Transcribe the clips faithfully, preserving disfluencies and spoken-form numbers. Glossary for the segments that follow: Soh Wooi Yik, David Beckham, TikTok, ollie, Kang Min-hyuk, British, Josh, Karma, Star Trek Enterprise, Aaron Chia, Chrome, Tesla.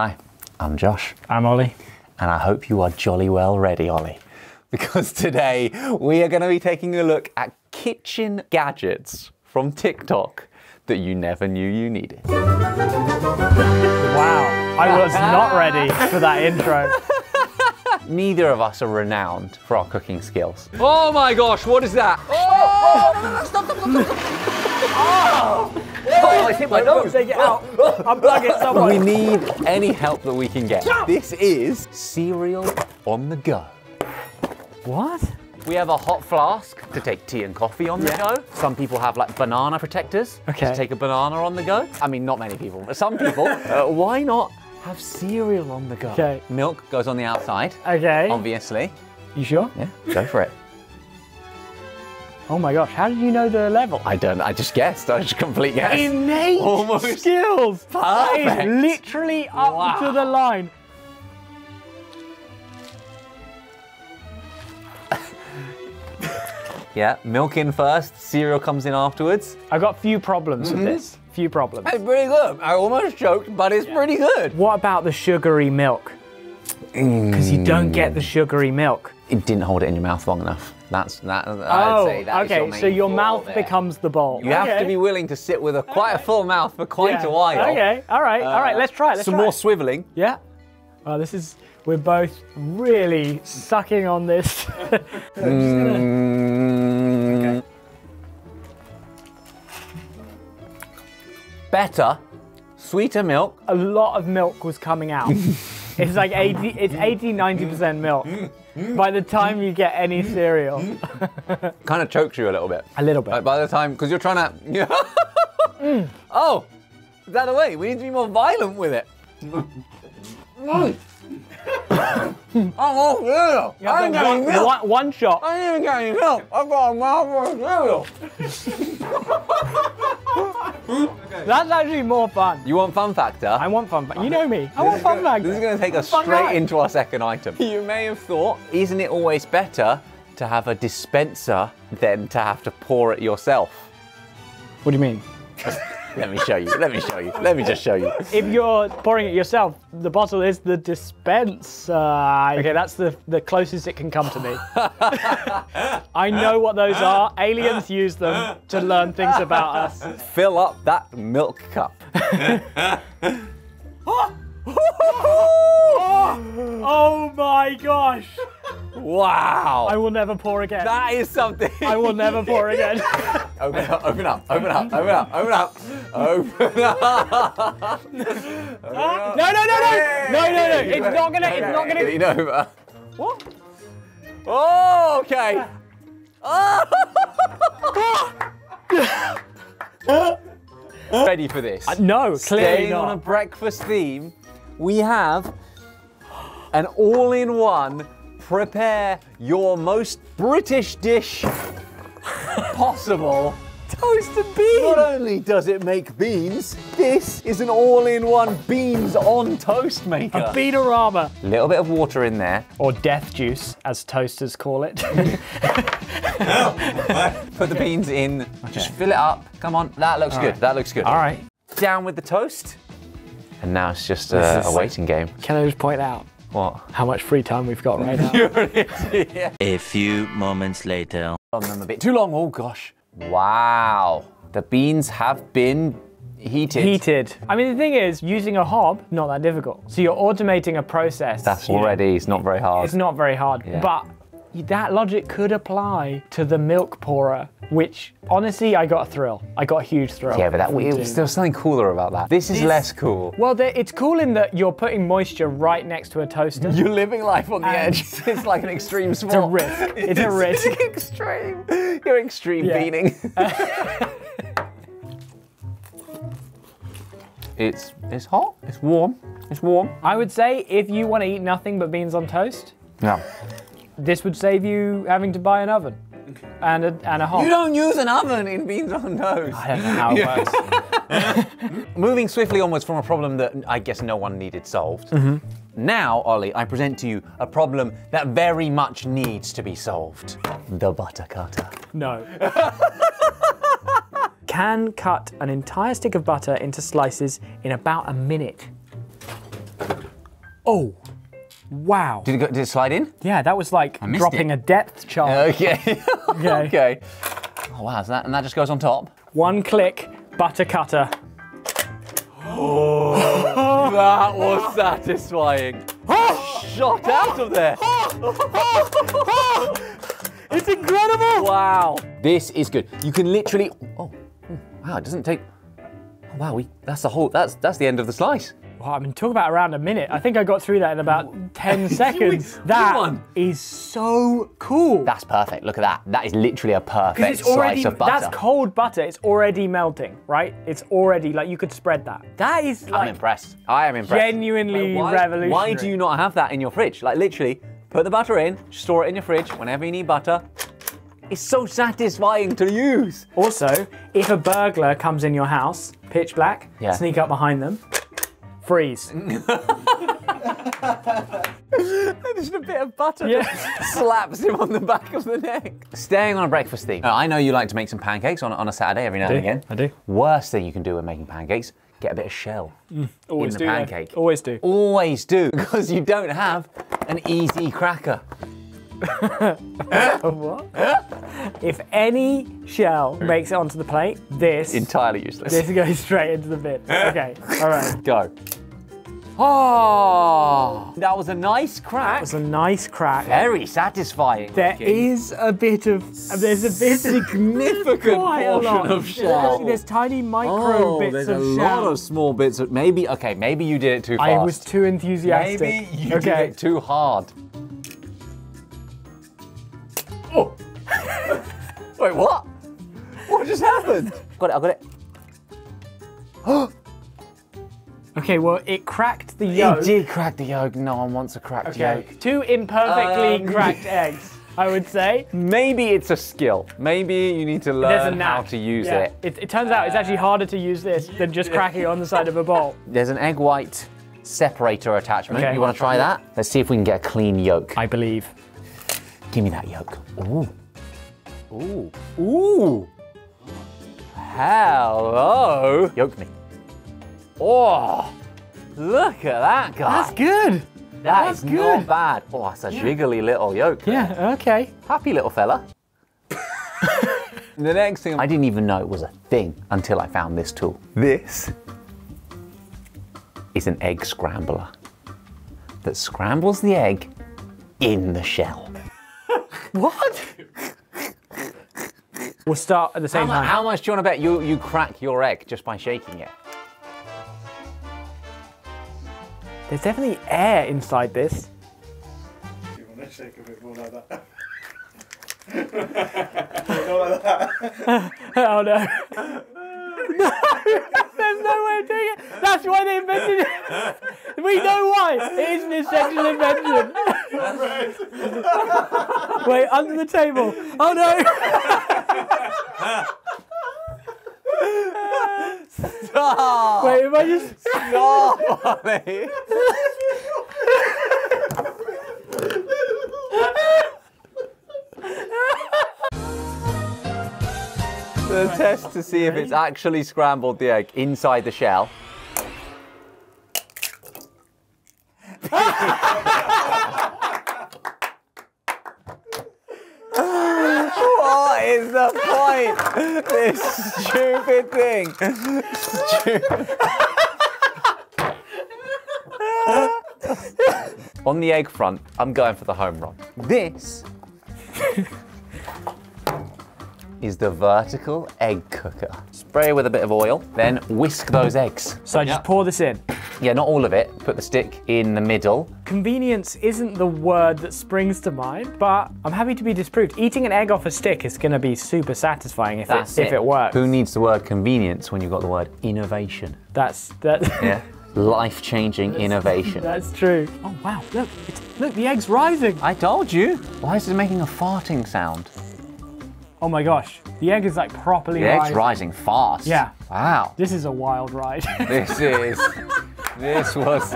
Hi, I'm Josh. I'm Ollie. And I hope you are jolly well ready, Ollie, because today we are going to be taking a look at kitchen gadgets from TikTok that you never knew you needed. Wow, I was not ready for that intro. Neither of us are renowned for our cooking skills. Oh my gosh, what is that? Oh, oh, no, no, stop, stop, stop, stop. Oh. Oh, I hit my nose. Take it out. I'm plugging someone. We need any help that we can get. This is cereal on the go. What? We have a hot flask to take tea and coffee on yeah. the go. Some people have like banana protectors okay. to take a banana on the go. I mean, not many people, but some people. uh, why not have cereal on the go? Okay. Milk goes on the outside. Okay. Obviously. You sure? Yeah, go for it. Oh my gosh, how did you know the level? I don't, I just guessed, I just complete guess. Innate Almost. skills! Perfect. That is literally up wow. to the line. Yeah, milk in first, cereal comes in afterwards. I got few problems mm-hmm. with this, few problems. It's pretty good, I almost choked, but it's yeah. pretty good. What about the sugary milk? Because mm. you don't get the sugary milk. It didn't hold it in your mouth long enough. That's that. Oh, I'd say that okay. Is your so your mouth there. becomes the bowl. You okay. have to be willing to sit with a quite okay. a full mouth for quite yeah. a while. Okay. All right. Uh, All right. Let's try it. Let's some try more it. swiveling. Yeah. Well, this is. We're both really sucking on this. mm. okay. Better, sweeter milk. A lot of milk was coming out. It's like eighty. It's eighty, ninety percent milk. By the time you get any cereal. Kind of chokes you a little bit. A little bit. Like by the time, because you're trying to... mm. Oh, is that the way? We need to be more violent with it. Mm. I'm all cereal. I didn't get any milk. One, one shot. I didn't even get any milk. I've got a mouthful of cereal. Okay. That's actually more fun. You want fun factor? I want fun factor. You know me. I want fun factor. This is going to take us straight into our second item. You may have thought, isn't it always better to have a dispenser than to have to pour it yourself? What do you mean? Let me show you. Let me show you. Let me just show you. If you're pouring it yourself, the bottle is the dispenser. Okay, that's the, the closest it can come to me. I know what those are. Aliens use them to learn things about us. Fill up that milk cup. Oh my gosh. Wow. I will never pour again. That is something. I will never pour again. Open up, open up, open up, open up, open up, open up. No, no, no, no, no, no, no. It's not gonna, it's not gonna. Getting over. What? Oh, okay. Oh. Ready for this? Uh, no, clearly Staying not. on a breakfast theme, we have an all-in-one prepare your most British dish possible. Toasted beans! Not only does it make beans, this is an all-in-one beans on toast maker. A beanorama. A little bit of water in there. Or death juice, as toasters call it. Put the beans in, okay. just fill it up. Come on, that looks All good, right. that looks good. All right. Down with the toast. And now it's just a, a waiting game. Can I just point out? What? How much free time we've got right now. yeah. A few moments later. Oh, I'm a bit too long, oh gosh. Wow. The beans have been heated. Heated. I mean, the thing is, using a hob, not that difficult. So you're automating a process. That's already, know, it's not very hard. It's not very hard, yeah. but that logic could apply to the milk pourer, which honestly, I got a thrill. I got a huge thrill. Yeah, but that, it was, there was something cooler about that. This is this, less cool. Well, it's cool in that you're putting moisture right next to a toaster. You're living life on the edge. It's like an extreme sport. It's a risk. It's, it's a risk. It's extreme. You're extreme yeah. beating. Uh, it's, it's hot, it's warm, it's warm. I would say if you want to eat nothing but beans on toast, no. this would save you having to buy an oven. And a, and a hob. You don't use an oven in beans on toast. I don't know how it works. Moving swiftly onwards from a problem that I guess no one needed solved. Mm-hmm. Now, Ollie, I present to you a problem that very much needs to be solved. The butter cutter. No. Can cut an entire stick of butter into slices in about a minute. Oh, wow. Did it, go, did it slide in? Yeah, that was like dropping it. a depth charge. Okay. okay. okay. Oh, wow, so that, and that just goes on top? One click, butter cutter. Oh, that was satisfying. Shot out of there. It's incredible. Wow. This is good. You can literally, oh, oh wow, it doesn't take, oh, wow, we, that's the whole, that's, that's the end of the slice. Wow, I mean, talk about around a minute. I think I got through that in about ten seconds. That one is so cool. That's perfect, look at that. That is literally a perfect it's already, slice of butter. That's cold butter, it's already melting, right? It's already, like, you could spread that. That is like... I'm impressed, I am impressed. Genuinely like, why, revolutionary. Why do you not have that in your fridge? Like, literally, put the butter in, store it in your fridge, whenever you need butter. It's so satisfying to use. Also, if a burglar comes in your house, pitch black, yeah. sneak up behind them, freeze. Just a bit of butter yeah. just slaps him on the back of the neck. Staying on a breakfast theme. I know you like to make some pancakes on, on a Saturday every now and again. I do. Worst thing you can do when making pancakes, get a bit of shell mm, always in the do, pancake. Yeah. Always do. Always do, because you don't have an easy cracker. What? If any shell makes it onto the plate, this... entirely useless. This goes straight into the bin. Okay, all right. Go. Oh, that was a nice crack. That was a nice crack. Very satisfying. There is a bit of, there's a bit significant portion of shell. There's tiny micro oh, bits there's of a shell. A lot of small bits of, maybe, okay, maybe you did it too fast. I was too enthusiastic. Maybe you okay. did it too hard. Oh! Wait, what? What just happened? Got it, I got it. Oh! Okay, well, it cracked the yolk. It did crack the yolk. No one wants a cracked okay. yolk. Two imperfectly um, cracked eggs, I would say. Maybe it's a skill. Maybe you need to learn how to use yeah. it. it. It turns out it's actually harder to use this than just cracking it on the side of a bowl. There's an egg white separator attachment. Okay, you want to try that? Let's see if we can get a clean yolk. I believe. Give me that yolk. Ooh. Ooh. Ooh. Hello. Yolk me. Oh, look at that guy. That's good. That that's is good. Not bad. Oh, that's a yeah. jiggly little yolk. There. Yeah, okay. Happy little fella. The next thing, I didn't even know it was a thing until I found this tool. This is an egg scrambler that scrambles the egg in the shell. What? We'll start at the same how time. Much, how much do you want to bet you, you crack your egg just by shaking it? There's definitely air inside this. You want to shake a bit more like that? More like that. Oh no. No, there's no way of doing it. That's why they invented it. We know why. It is an essential invention. Wait, under the table. Oh no. Stop. Wait, if I just... Stop, Ollie. The test to see if it's actually scrambled the egg inside the shell. What is the point? This stupid thing. Stupid. On the egg front, I'm going for the home run. This is the vertical egg cooker. Spray with a bit of oil, then whisk those eggs. So I just yep. pour this in? Yeah, not all of it. Put the stick in the middle. Convenience isn't the word that springs to mind, but I'm happy to be disproved. Eating an egg off a stick is gonna be super satisfying if, it, it. if it works. Who needs the word convenience when you've got the word innovation? That's, that. Yeah. Life-changing innovation. That's true. Oh, wow, look, it's, look, the egg's rising. I told you. Why is it making a farting sound? Oh my gosh, the egg is like properly the rising. The egg's rising fast. Yeah. Wow. This is a wild ride. This is, this was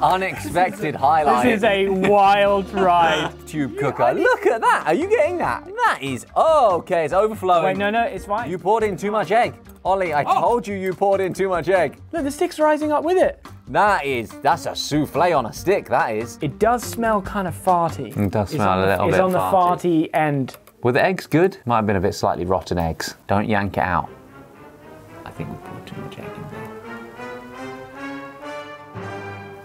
unexpected highlight. This is a wild ride. Tube cooker. Look at that, are you getting that? That is, oh, okay, it's overflowing. Wait, no, no, it's fine. You poured in too much egg. Ollie, I oh. told you you poured in too much egg. Look, the stick's rising up with it. That is, that's a souffle on a stick, that is. It does smell kind of farty. It does smell a little bit farty. It's on the farty end. Were the eggs good? Might have been a bit slightly rotten eggs. Don't yank it out. I think we put too much egg in there.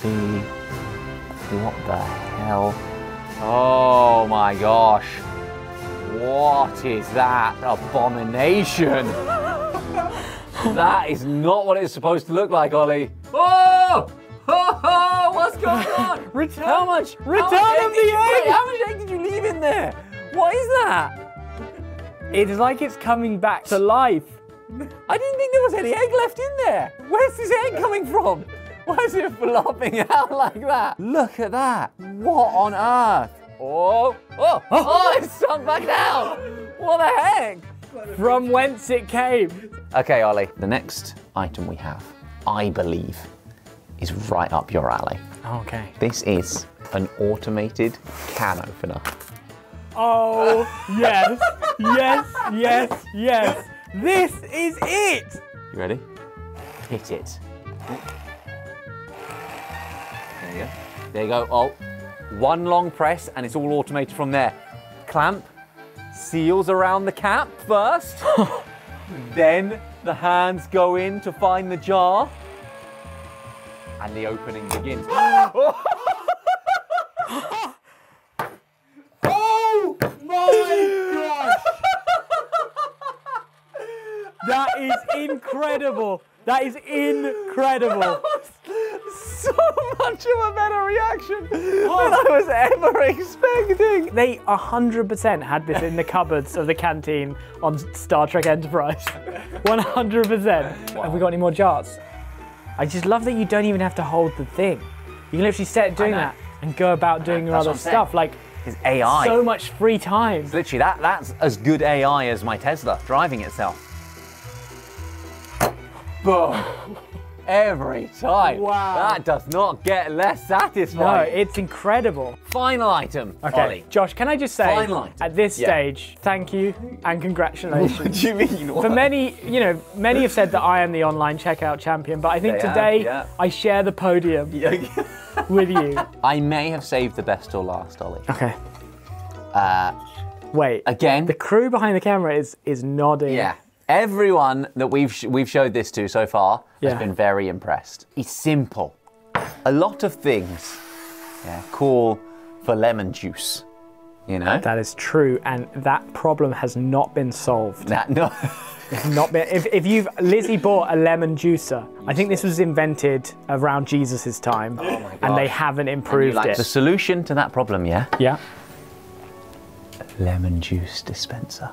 The, what the hell? Oh my gosh. What is that abomination? That is not what it's supposed to look like, Ollie. Oh! Oh, oh, what's going on? Return, how much? Return of the egg! How much egg did you leave in there? What is that? It's like it's coming back to life. I didn't think there was any egg left in there. Where's this egg coming from? Why is it flopping out like that? Look at that. What on earth? Oh, oh, oh, it's sunk back down. What the heck? From whence it came. Okay, Ollie, the next item we have, I believe, is right up your alley. Okay. This is an automated can opener. Oh, yes, yes, yes, yes. This is it. You ready? Hit it. There you go. There you go. Oh, one long press and it's all automated from there. Clamp seals around the cap first. Then the hands go in to find the jar. And the opening begins. Oh my gosh! That is incredible. That is incredible. That was so much of a better reaction oh. than I was ever expecting. They one hundred percent had this in the cupboards of the canteen on Star Trek Enterprise. one hundred percent. Wow. Have we got any more jars? I just love that you don't even have to hold the thing. You can literally sit doing that and go about doing your other stuff. Like, it's A I. So much free time. It's literally, that, that's as good A I as my Tesla driving itself. Boom. Every time. Wow. That does not get less satisfying. No, it's incredible. Final item, okay. Ollie. Josh, can I just say, Final item. at this yeah. stage, thank you and congratulations. What do you mean? What? For many, you know, many have said that I am the online checkout champion, but I think they today have, yeah. I share the podium with you. I may have saved the best till last, Ollie. Okay. Uh, Wait. Again. The crew behind the camera is is nodding. Yeah. Everyone that we've sh we've showed this to so far yeah. has been very impressed. It's simple. A lot of things yeah, call for lemon juice, you know? That is true, and that problem has not been solved. That, no. It's not been, if, if you've, Lizzie bought a lemon juicer. I think this was invented around Jesus's time, oh my gosh. and they haven't improved like it. The solution to that problem, yeah? Yeah. A lemon juice dispenser.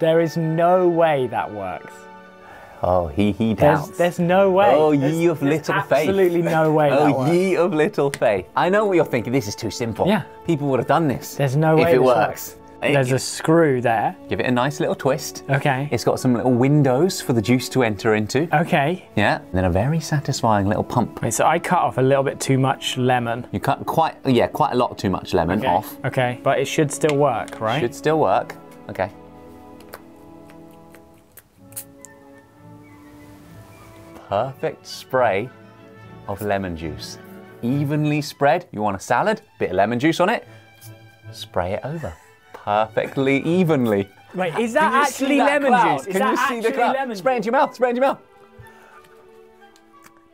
There is no way that works. Oh, he, he doubts. There's, there's no way. Oh, there's, ye of little absolutely faith. Absolutely no way that works. Oh, ye of little faith. I know what you're thinking. This is too simple. Yeah. People would have done this. There's no way if it works. works. There's a screw there. Give it a nice little twist. Okay. It's got some little windows for the juice to enter into. Okay. Yeah. And then a very satisfying little pump. Wait, so I cut off a little bit too much lemon. You cut quite, yeah, quite a lot too much lemon okay. off. Okay. But it should still work, right? Should still work. Okay. Perfect spray of lemon juice. Evenly spread. You want a salad, bit of lemon juice on it, spray it over. Perfectly evenly. Wait, is that actually lemon juice? Can you see the cloud? Spray into your mouth, spray into your mouth.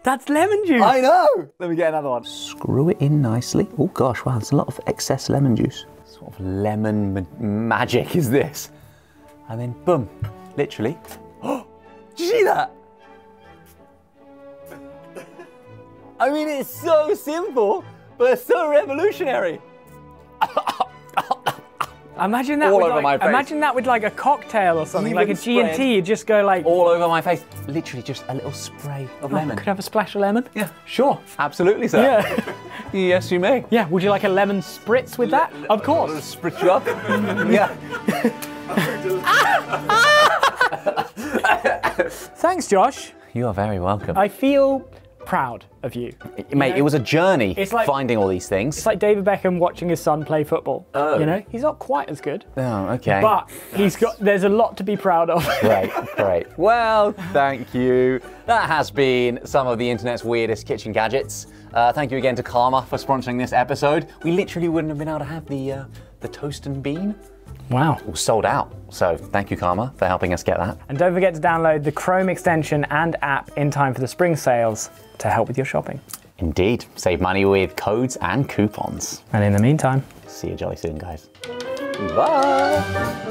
That's lemon juice. I know. Let me get another one. Screw it in nicely. Oh gosh, wow, there's a lot of excess lemon juice. What sort of lemon ma magic is this? And then boom, literally. Oh, did you see that? I mean, it's so simple, but it's so revolutionary. Imagine that all with over like, my face. Imagine that with like a cocktail or something, even like a G and T. You just go like all over my face. Literally, just a little spray of oh, lemon. Could I have a splash of lemon? Yeah, sure, absolutely, sir. Yeah. Yes, you may. Yeah. Would you like a lemon spritz with that? L of course. Spritz you up. Yeah. Thanks, Josh. You are very welcome. I feel proud of you. It, you mate, know? It was a journey, it's like, finding all these things. It's like David Beckham watching his son play football. Oh. You know, he's not quite as good. Oh, okay. But he's got, there's a lot to be proud of. Great, great. Well, thank you. That has been some of the internet's weirdest kitchen gadgets. Uh, thank you again to Karma for sponsoring this episode. We literally wouldn't have been able to have the, uh, the toast and bean. Wow. All sold out. So thank you, Karma, for helping us get that. And don't forget to download the Chrome extension and app in time for the spring sales to help with your shopping. Indeed. Save money with codes and coupons. And in the meantime, see you jolly soon, guys. Bye.